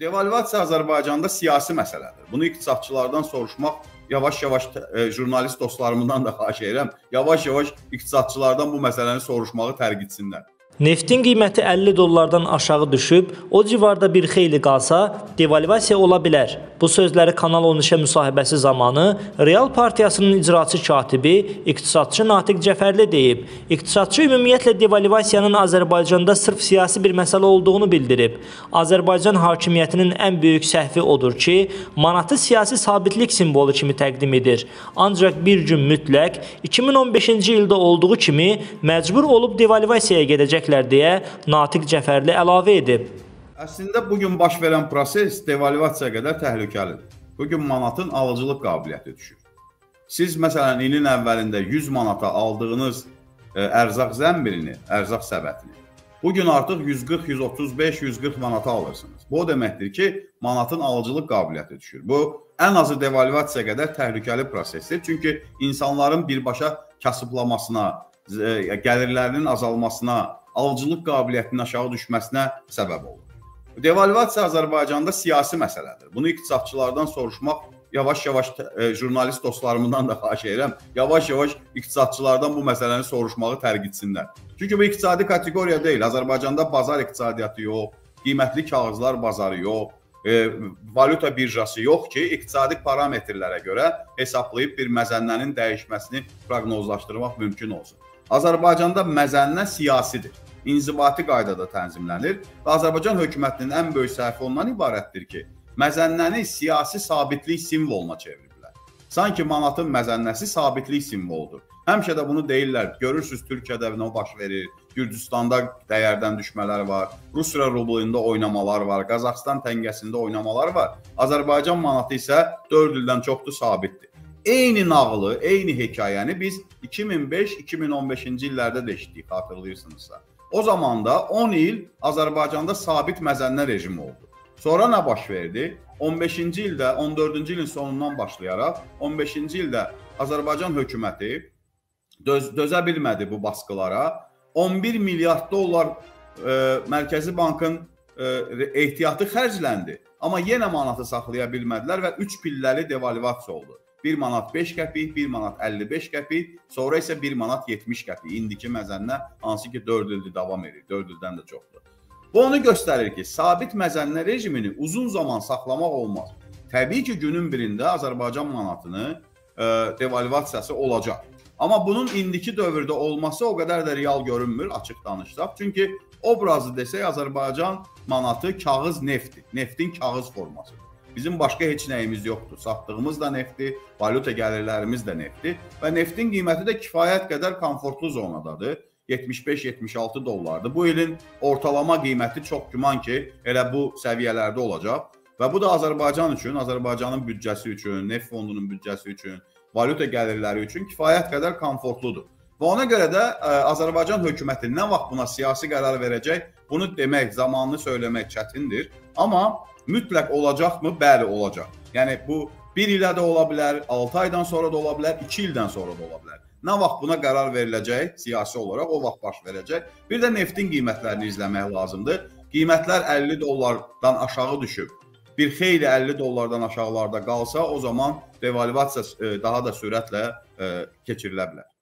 Devalvasiya Azərbaycanda siyasi məsələdir. Bunu iqtisadçılardan soruşmaq, yavaş-yavaş jurnalist dostlarımdan da xahiş edirəm, yavaş-yavaş iqtisadçılardan bu məsələni soruşmağı tərgitsinlər. Neftin qiyməti 50 dollardan aşağı düşüb, o civarda bir xeyli qalsa, devalvasiya ola bilər. Bu sözləri Kanal 10 işə müsahibəsi zamanı Real Partiyasının icraçı katibi iqtisadçı Natiq Cəfərli deyib. İqtisadçı ümumiyyətlə devalvasiyanın Azərbaycanda sırf siyasi bir məsələ olduğunu bildirib. Azərbaycan hakimiyyətinin ən böyük səhvi odur ki, manatı siyasi sabitlik simvolu kimi təqdim edir. Ancaq bir gün mütləq 2015-ci ildə olduğu kimi məcbur olub devalvasiyaya gedəcək deyə Natiq Cəfərli əlavə edib. Əslində, bugün baş verən proses devalvasiya qədər təhlükəlidir. Bugün manatın alıcılıq qabiliyyəti düşür. Siz, məsələn, ilin əvvəlində 100 manata aldığınız ərzaq zəmbirini, ərzaq səbətini, bugün artıq 140, 135, 140 manata alırsınız. Bu o deməkdir ki, manatın alıcılıq qabiliyyəti düşür. Bu, ən azı devalvasiya qədər təhlükəli prosesdir. Çünki insanların birbaşa kasıblamasına, gəlirlərinin azalmasına, alıcılıq qabiliyyətinin aşağı düşməsinə səbəb olur. Devalvasiya Azərbaycanda siyasi məsələdir. Bunu iqtisadçılardan soruşmaq, yavaş-yavaş jurnalist dostlarımdan da xahiş edirəm, yavaş-yavaş iqtisadçılardan bu məsələni soruşmağı tərgitsinlər. Çünki bu iqtisadi kateqoriya deyil. Azərbaycanda bazar iqtisadiyyatı yox, qiymətli kağızlar bazarı yox, valyuta birjası yox ki, iqtisadi parametrlərə görə hesablayıb bir məzənnənin dəyişməsini proqnozlaşdırmaq mümkün olsun. Azərbaycanda məzənnə siyasidir, inzibati qaydada tənzimlənir və Azərbaycan hökumətinin ən böyük səhvi ondan ibarətdir ki, məzənnəni siyasi sabitlik simvoluna çeviriblər. Sanki manatın məzənnəsi sabitlik simvoludur. Həmişə də bunu deyirlər, görürsünüz Türkiyədə nə baş verir, Gürcüstanda dəyərdən düşmələr var, Rusiya rublində oynamalar var, Qazaxıstan təngəsində oynamalar var. Azərbaycan manatı isə 4 ildən çoxdur sabitdir. Eyni nağılı, eyni hekayəni biz 2005-2015-ci illərdə də eşitdik, hatırlayırsınızsa. O zaman da 10 il Azərbaycanda sabit məzənnə rejimi oldu. Sonra nə baş verdi? 15-ci ildə, 14-cü ilin sonundan başlayaraq, 15-ci ildə Azərbaycan hökuməti dözə bilmədi bu baskılara. 11 milyard dollar Mərkəzi Bankın ehtiyatı xərcləndi. Amma yenə manatı saxlaya bilmədilər və 3 pilləli devalvasiya oldu. 1 manat 5 qəpik, 1 manat 55 qəpik, sonra isə 1 manat 70 qəpik. İndiki məzənnə hansı ki 4 ildir davam edir, 4 ildən də çoxdur. Bu onu göstərir ki, sabit məzənnə rejimini uzun zaman saxlamaq olmaz. Təbii ki, günün birində Azərbaycan manatını devalvasiyası olacaq. Amma bunun indiki dövrdə olması o qədər də real görünmür, açıq danışsaq. Çünki obrazı desək, Azərbaycan manatı kağız neftdir, neftin kağız formasıdır. Bizim başqa heç nəyimiz yoxdur. Satdığımız da neftdir, valyuta gəlirlərimiz də neftdir və neftin qiyməti də kifayət qədər komfortlu zonadadır. 75-76 dollardır. Bu ilin ortalama qiyməti çox güman ki, elə bu səviyyələrdə olacaq və bu da Azərbaycan üçün, Azərbaycanın büdcəsi üçün, neft fondunun büdcəsi üçün, valyuta gəlirləri üçün kifayət qədər komfortludur. Və ona görə də Azərbaycan hökuməti nə vaxt buna siyasi qərar verəcək, bunu demək, zamanını söyləmək çətindir. Amma mütləq olacaqmı? Bəli, olacaq. Yəni, bu 1 ilə də ola bilər, 6 aydan sonra da ola bilər, 2 ildən sonra da ola bilər. Nə vaxt buna qərar veriləcək, siyasi olaraq o vaxt baş verəcək. Bir də neftin qiymətlərini izləmək lazımdır. Qiymətlər 50 dollardan aşağı düşüb. Bir xeyli 50 dollardan aşağılarda qalsa, o zaman devalvasiya daha da sürətlə keçirilə bilər.